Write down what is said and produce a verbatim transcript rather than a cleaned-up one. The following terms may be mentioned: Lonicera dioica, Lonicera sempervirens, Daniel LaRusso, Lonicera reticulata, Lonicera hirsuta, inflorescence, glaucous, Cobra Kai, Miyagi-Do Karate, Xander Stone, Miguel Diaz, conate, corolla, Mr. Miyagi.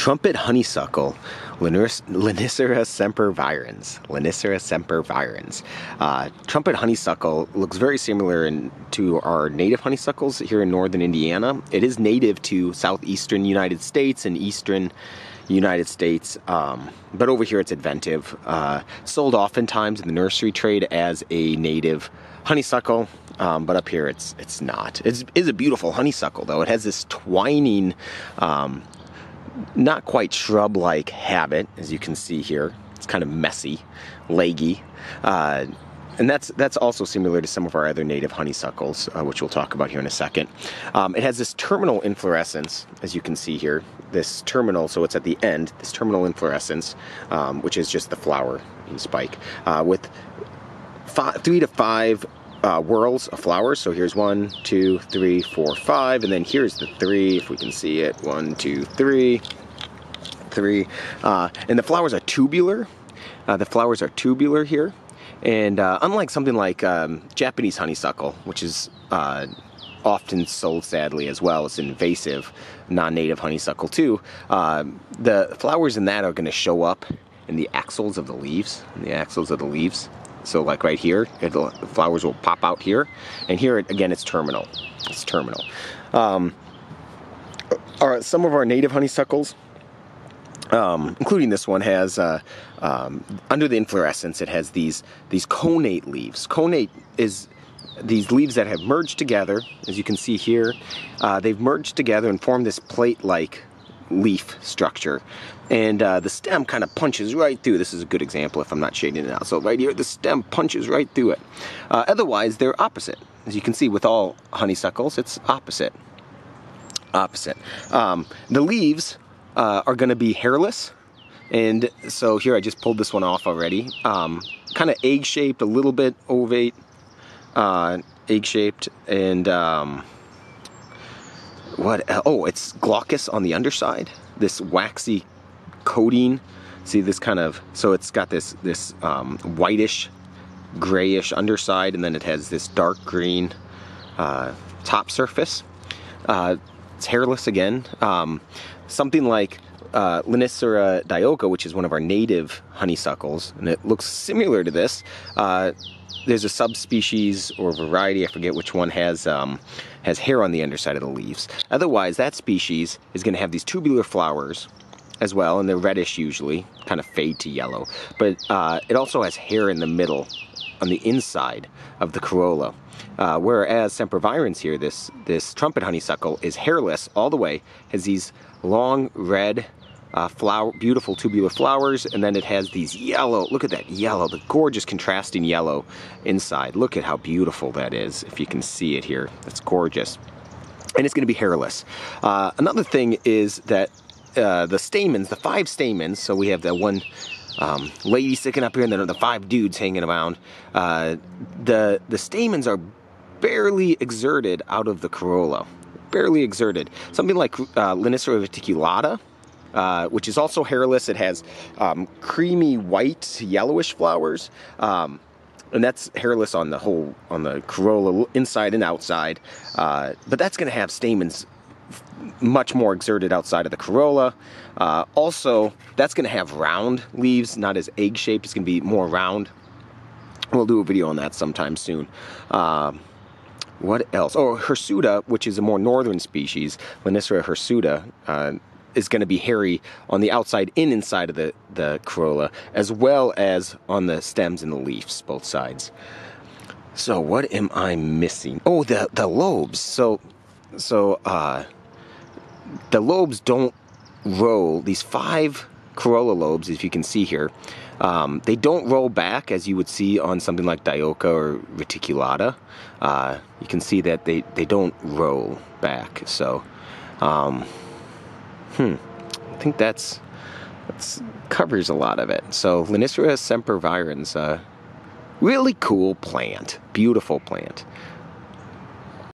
trumpet honeysuckle, Lonicera sempervirens. Lonicera sempervirens. Uh, trumpet honeysuckle looks very similar in, to our native honeysuckles here in northern Indiana. It is native to southeastern United States and eastern United States, um, but over here it's inventive. Uh, sold oftentimes in the nursery trade as a native honeysuckle, um, but up here it's it's not. It is a beautiful honeysuckle though. It has this twining, um, not quite shrub-like habit, as you can see here. It's kind of messy, leggy, uh, and that's that's also similar to some of our other native honeysuckles, uh, which we'll talk about here in a second. Um, it has this terminal inflorescence, as you can see here. This terminal, so it's at the end. This terminal inflorescence, um, which is just the flower and spike, uh, with five, three to five uh, whorls of flowers. So here's one, two, three, four, five, and then here's the three. If we can see it, one, two, three, three. Uh, and the flowers are tubular. Uh, the flowers are tubular here. And uh, unlike something like um, Japanese honeysuckle, which is uh, often sold sadly as well, it's an invasive non-native honeysuckle too, uh, the flowers in that are going to show up in the axils of the leaves, in the axils of the leaves. So like right here, the flowers will pop out here, and here again it's terminal. It's terminal. Um, our, some of our native honeysuckles, Um, including this one, has uh, um, under the inflorescence it has these these conate leaves. Conate is these leaves that have merged together, as you can see here. Uh, they've merged together and formed this plate-like leaf structure, and uh, the stem kind of punches right through. This is a good example if I'm not shading it out. So right here, the stem punches right through it. Uh, otherwise, they're opposite. As you can see with all honeysuckles, it's opposite. Opposite. Um, the leaves Uh, are going to be hairless, and so here I just pulled this one off already. Um, kind of egg-shaped, a little bit ovate, uh, egg-shaped, and um, what? Oh, it's glaucous on the underside. This waxy coating. See this kind of? So it's got this this um, whitish, grayish underside, and then it has this dark green uh, top surface. Uh, It's hairless again. Um, something like uh, Lonicera dioica, which is one of our native honeysuckles, and it looks similar to this. Uh, there's a subspecies or variety, I forget which one, has um, has hair on the underside of the leaves. Otherwise, that species is going to have these tubular flowers as well, and they're reddish usually, kind of fade to yellow. But uh, it also has hair in the middle, on the inside of the corolla, uh, whereas sempervirens here, this this trumpet honeysuckle, is hairless all the way, has these long red uh, flower, beautiful tubular flowers, and then it has these yellow, look at that yellow, the gorgeous contrasting yellow inside. Look at how beautiful that is, if you can see it here. That's gorgeous. And it's going to be hairless. Uh, another thing is that uh, the stamens, the five stamens, so we have that one Um, lady sticking up here, and then the five dudes hanging around. Uh, the the stamens are barely exerted out of the corolla, barely exerted. Something like uh, Lonicera reticulata, uh, which is also hairless. It has um, creamy white, yellowish flowers, um, and that's hairless on the whole on the corolla, inside and outside. Uh, but that's going to have stamens much more exerted outside of the corolla. Uh, also, that's going to have round leaves, not as egg-shaped. It's going to be more round. We'll do a video on that sometime soon. Um, what else? Oh, hirsuta, which is a more northern species, Lonicera hirsuta, uh, is going to be hairy on the outside and inside of the, the corolla, as well as on the stems and the leaves, both sides. So what am I missing? Oh, the, the lobes. So, so, uh... the lobes don't roll, these five corolla lobes, if you can see here, um, they don't roll back as you would see on something like dioica or reticulata. Uh, you can see that they, they don't roll back. So, um, hmm, I think that's, that's covers a lot of it. So Lonicera sempervirens, uh, really cool plant, beautiful plant.